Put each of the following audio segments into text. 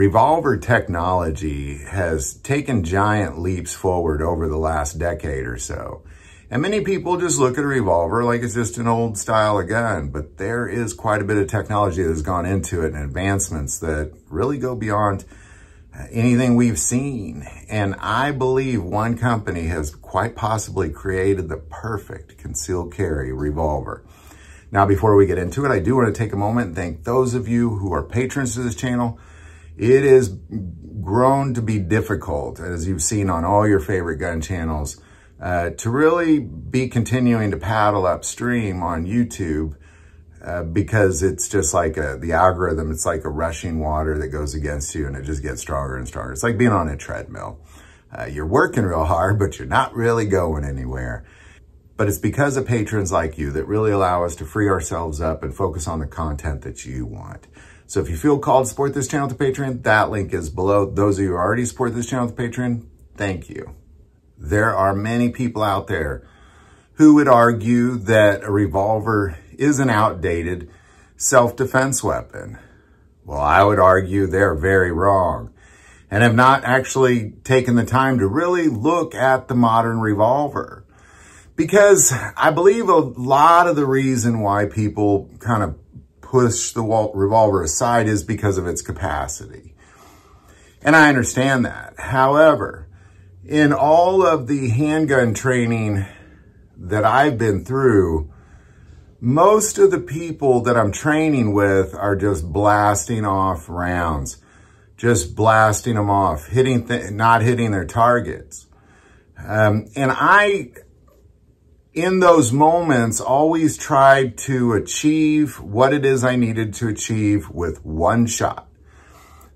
Revolver technology has taken giant leaps forward over the last decade or so. And many people just look at a revolver like it's just an old style of gun, but there is quite a bit of technology that has gone into it and advancements that really go beyond anything we've seen. And I believe one company has quite possibly created the perfect concealed carry revolver. Now, before we get into it, I do want to take a moment and thank those of you who are patrons to this channel. It has grown to be difficult, as you've seen on all your favorite gun channels, to really be continuing to paddle upstream on YouTube because it's just like the algorithm. It's like a rushing water that goes against you and it just gets stronger and stronger. It's like being on a treadmill. You're working real hard, but you're not really going anywhere. But it's because of patrons like you that really allow us to free ourselves up and focus on the content that you want. So if you feel called to support this channel to Patreon, that link is below. Those of you who already support this channel to Patreon, thank you. There are many people out there who would argue that a revolver is an outdated self-defense weapon. Well, I would argue they're very wrong and have not actually taken the time to really look at the modern revolver. Because I believe a lot of the reason why people kind of push the revolver aside is because of its capacity. And I understand that. However, in all of the handgun training that I've been through, most of the people that I'm training with are just blasting off rounds, just blasting them off, not hitting their targets. And I, in those moments, always tried to achieve what it is I needed to achieve with one shot.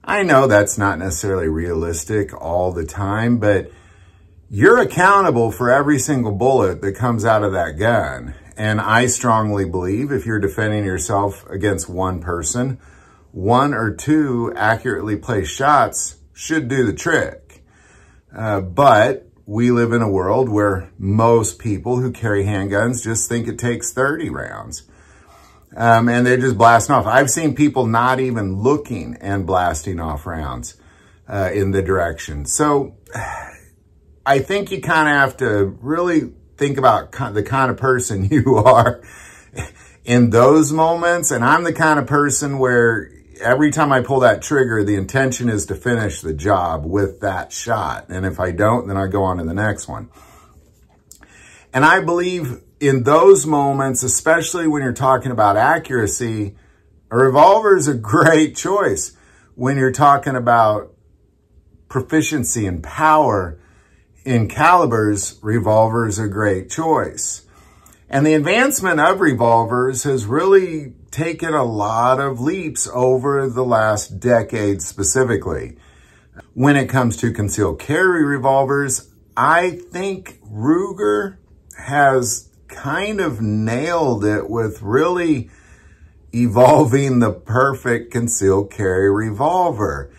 I know that's not necessarily realistic all the time, but you're accountable for every single bullet that comes out of that gun. And I strongly believe if you're defending yourself against one person, one or two accurately placed shots should do the trick. But we live in a world where most people who carry handguns just think it takes 30 rounds. And they're just blasting off. I've seen people not even looking and blasting off rounds in the direction. So I think you kind of have to really think about the kind of person you are in those moments. And I'm the kind of person where every time I pull that trigger, the intention is to finish the job with that shot. And if I don't, then I go on to the next one. And I believe in those moments, especially when you're talking about accuracy, a revolver is a great choice. When you're talking about proficiency and power in calibers, revolver is a great choice. And the advancement of revolvers has really taken a lot of leaps over the last decade specifically. When it comes to concealed carry revolvers, I think Ruger has kind of nailed it with really evolving the perfect concealed carry revolver.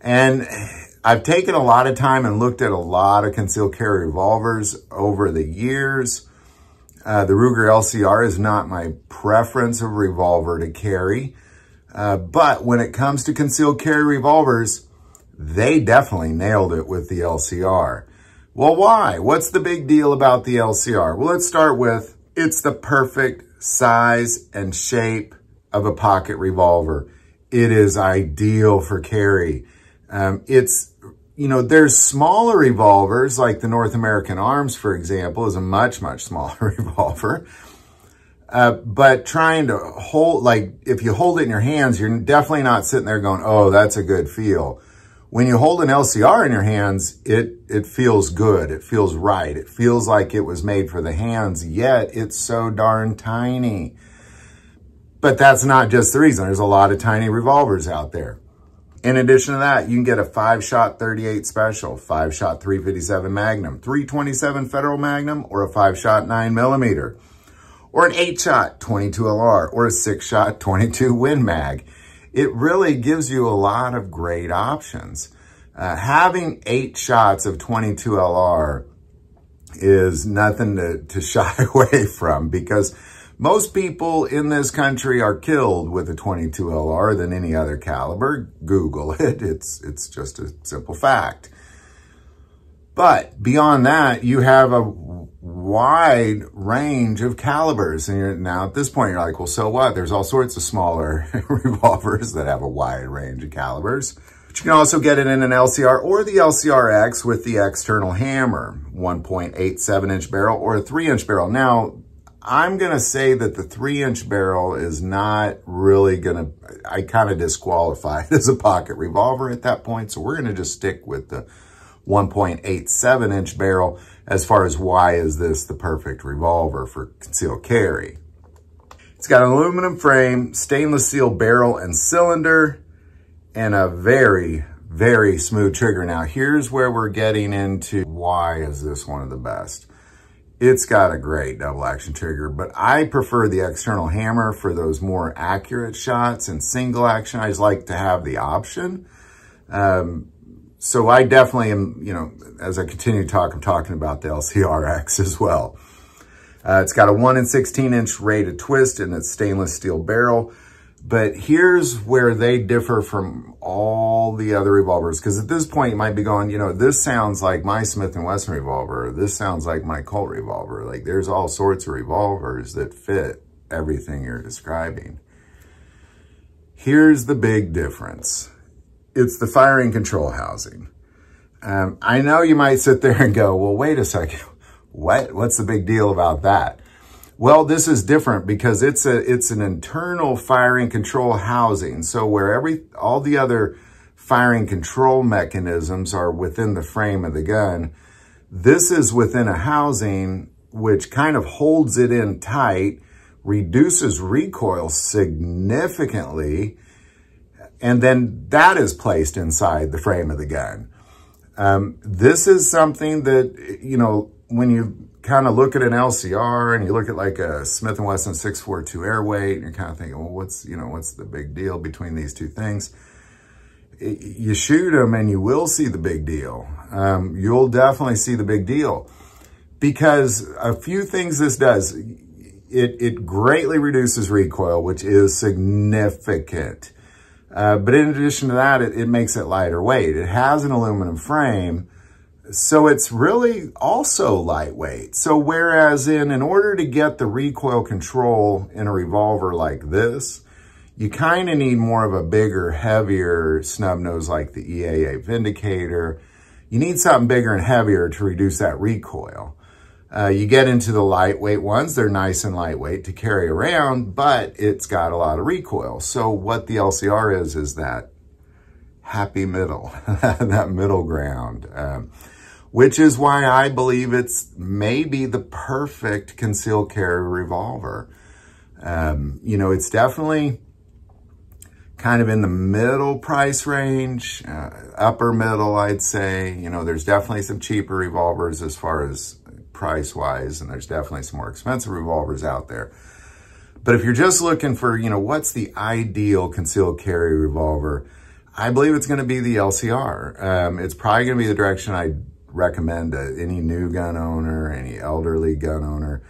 And I've taken a lot of time and looked at a lot of concealed carry revolvers over the years. The Ruger LCR is not my preference of revolver to carry, but when it comes to concealed carry revolvers, they definitely nailed it with the LCR. Well, why? What's the big deal about the LCR? Well, let's start with it's the perfect size and shape of a pocket revolver. It is ideal for carry. You know, there's smaller revolvers, like the North American Arms, for example, is a much, much smaller revolver. But trying to hold, like, if you hold it in your hands, you're definitely not sitting there going, oh, that's a good feel. When you hold an LCR in your hands, it feels good. It feels right. It feels like it was made for the hands, yet it's so darn tiny. But that's not just the reason. There's a lot of tiny revolvers out there. In addition to that, you can get a 5-shot 38 special, 5-shot 357 magnum, 327 Federal magnum, or a 5-shot 9mm, or an 8-shot 22LR, or a 6-shot 22 Win Mag. It really gives you a lot of great options. Having 8 shots of 22LR is nothing to shy away from because Most people in this country are killed with a 22LR than any other caliber. Google it. It's just a simple fact. But beyond that, you have a wide range of calibers. And you're, now at this point, you're like, well, so what? There's all sorts of smaller revolvers that have a wide range of calibers. But you can also get it in an LCR or the LCR-X with the external hammer, 1.87-inch barrel or a 3-inch barrel. Now, I'm going to say that the 3-inch barrel is not really going to, I kind of disqualify it as a pocket revolver at that point. So we're going to just stick with the 1.87-inch barrel as far as why is this the perfect revolver for concealed carry. It's got an aluminum frame, stainless steel barrel and cylinder, and a very, very smooth trigger. Now here's where we're getting into why is this one of the best. It's got a great double action trigger, but I prefer the external hammer for those more accurate shots and single action. I just like to have the option. So I definitely am, you know, as I continue to talk, I'm talking about the LCR-X as well. It's got a 1 and 16-inch rated twist and it's stainless steel barrel. But here's where they differ from all the other revolvers. Because at this point, you might be going, you know, this sounds like my Smith & Wesson revolver. Or this sounds like my Colt revolver. Like, there's all sorts of revolvers that fit everything you're describing. Here's the big difference. It's the firing control housing. I know you might sit there and go, well, wait a second. What's the big deal about that? Well, this is different because it's an internal firing control housing. So where all the other firing control mechanisms are within the frame of the gun, this is within a housing which kind of holds it in tight, reduces recoil significantly, and then that is placed inside the frame of the gun. This is something that, you know, when you kind of look at an LCR and you look at like a Smith & Wesson 642 airweight and you're kind of thinking, well, what's the big deal between these two things? You shoot them and you will see the big deal. You'll definitely see the big deal because a few things this does, it greatly reduces recoil, which is significant. But in addition to that, it makes it lighter weight. It has an aluminum frame, so it's really also lightweight. So whereas in order to get the recoil control in a revolver like this, you kind of need more of a bigger, heavier snub nose like the EAA Vindicator. You need something bigger and heavier to reduce that recoil. You get into the lightweight ones. They're nice and lightweight to carry around, but it's got a lot of recoil. So what the LCR is that happy middle, that middle ground. Which is why I believe it's maybe the perfect concealed carry revolver. You know, it's definitely kind of in the middle price range, upper middle, I'd say. You know, there's definitely some cheaper revolvers as far as price-wise, and there's definitely some more expensive revolvers out there. But if you're just looking for, you know, what's the ideal concealed carry revolver, I believe it's going to be the LCR. It's probably going to be the direction I'd recommend to any new gun owner, any elderly gun owner,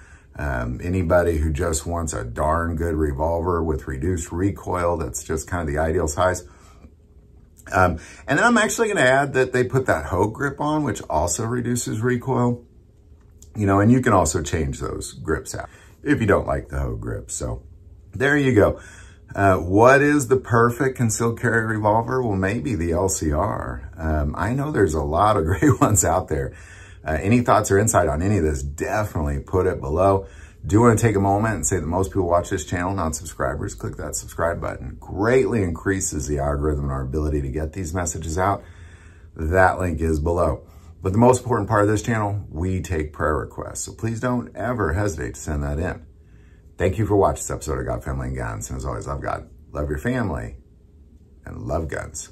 anybody who just wants a darn good revolver with reduced recoil. That's just kind of the ideal size. And then I'm actually going to add that they put that Hogue grip on, which also reduces recoil. You know, and you can also change those grips out if you don't like the Hogue grip. So there you go. What is the perfect concealed carry revolver? Well, maybe the LCR. I know there's a lot of great ones out there. Any thoughts or insight on any of this, definitely put it below. Do want to take a moment and say that most people watch this channel, not subscribers. Click that subscribe button. It greatly increases the algorithm and our ability to get these messages out. That link is below. But the most important part of this channel, we take prayer requests. So please don't ever hesitate to send that in. Thank you for watching this episode of God, Family, and Guns. And as always, love God, love your family, and love guns.